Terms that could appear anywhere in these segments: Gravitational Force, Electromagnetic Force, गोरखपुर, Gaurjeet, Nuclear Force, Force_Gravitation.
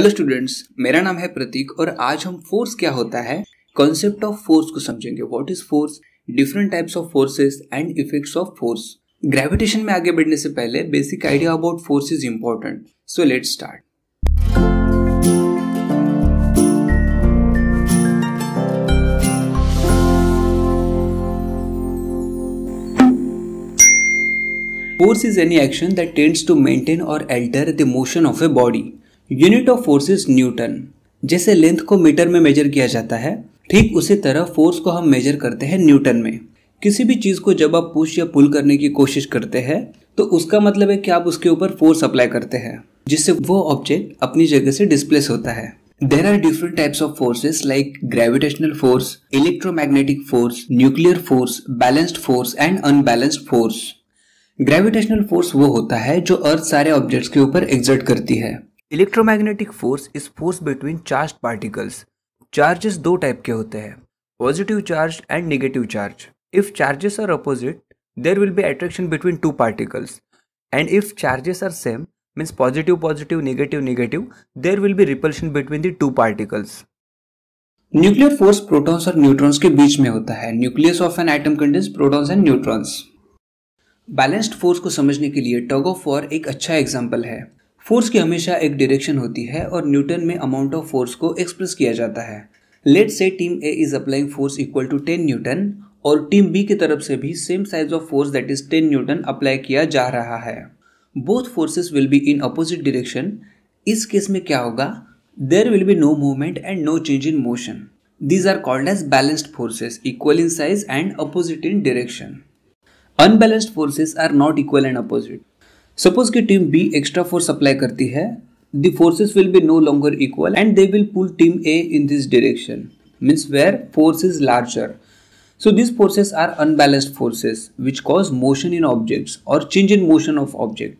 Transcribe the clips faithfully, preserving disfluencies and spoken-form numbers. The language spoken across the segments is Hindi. हेलो स्टूडेंट्स, मेरा नाम है प्रतीक और आज हम फोर्स क्या होता है, कॉन्सेप्ट ऑफ फोर्स को समझेंगे। What is force, different types of forces and effects of force. Gravitation में आगे बढ़ने से पहले basic idea about force is important, so let's start. Force is any action that tends to maintain or alter the motion of a body. Unit of force is Newton. जैसे लेंथ को मीटर में मेजर किया जाता है, ठीक उसी तरह फोर्स को हम मेजर करते हैं न्यूटन में। किसी भी चीज को जब आप पुश या पुल करने की कोशिश करते हैं तो उसका मतलब है कि आप उसके ऊपर फोर्स अप्लाई करते हैं जिससे वो ऑब्जेक्ट अपनी जगह से डिस्प्लेस होता है। There are different types of forces like gravitational force, electromagnetic force, nuclear force, balanced force and unbalanced force. Gravitational force वो होता है जो अर्थ सारे ऑब्जेक्ट्स के ऊपर एक्सर्ट करती है। Electromagnetic force is force between charged particles. Charges दो टाइप के होते हैं, positive charge and negative charge. If charges are opposite there will be attraction between two particles and if charges are same means positive positive negative negative there will be repulsion between the two particles. Nuclear force protons और न्यूट्रॉन्स के बीच में होता है। Nucleus of an atom contains protons and neutrons. Balanced force को समझने के लिए टग ऑफ वॉर एक अच्छा एग्जाम्पल है। फोर्स की हमेशा एक डायरेक्शन होती है और न्यूटन में अमाउंट ऑफ फोर्स को एक्सप्रेस किया जाता है। Let's say team A is applying force equal to ten newton और टीम बी की तरफ से भी same size of force that is ten newton apply किया जा रहा है। Both forces will be in opposite direction. इस केस में क्या होगा, there will be no movement and no change in motion. These are called as balanced forces, equal in size and opposite in direction. Unbalanced forces are not equal and opposite. Suppose कि team B extra force apply करती है, the forces will be no longer equal and they will pull team A in this direction means where force is larger. So this forces are unbalanced forces which cause motion in objects और change in motion of object.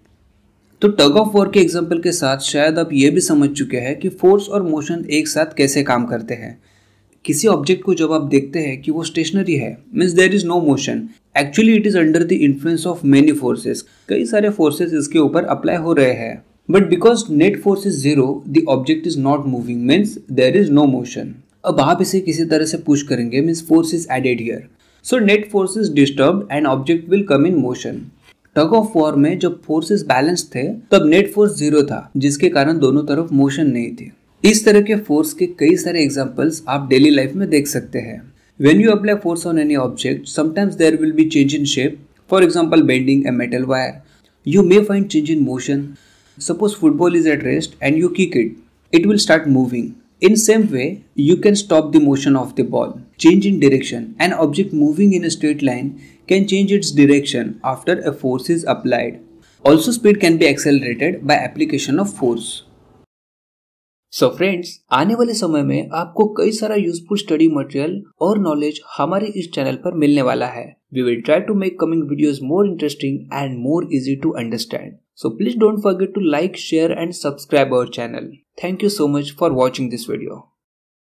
तो टग ऑफ वॉर के एग्जाम्पल के साथ शायद आप ये भी समझ चुके हैं कि फोर्स और मोशन एक साथ कैसे काम करते हैं। किसी ऑब्जेक्ट को जब आप देखते हैं कि वो स्टेशनरी है means there is no motion, actually it is under the influence of many forces. कई सारे फोर्सेस इसके ऊपर अप्लाई हो रहे हैं but because net force is zero the object is not moving means there is no motion. अब आप इसे किसी तरह से पुश करेंगे means force is added here, so net force is disturb and object will come in motion. Tug of war में जब फोर्सेस बैलेंस थे तब नेट फोर्स जीरो था जिसके कारण दोनों तरफ मोशन नहीं थी। इस तरह के फोर्स के कई सारे एग्जाम्पल्स आप डेली लाइफ में देख सकते हैं। When you apply force on any object, sometimes there will be change in shape. For example, bending a metal wire. You may find change in motion. Suppose football is at rest and you kick it. It will start moving. In same way, you can stop the motion of the ball. Change in direction. An object moving in a straight line can change its direction after a force is applied. Also, speed can be accelerated by application of force. So so friends, आने वाले समय में आपको कई सारा यूजफुल स्टडी मटेरियल और नॉलेज हमारे इस चैनल पर मिलने वाला है। We will try to make coming videos more interesting and more easy to understand. So please don't forget to like, share and subscribe our channel. Thank you so much for watching this video.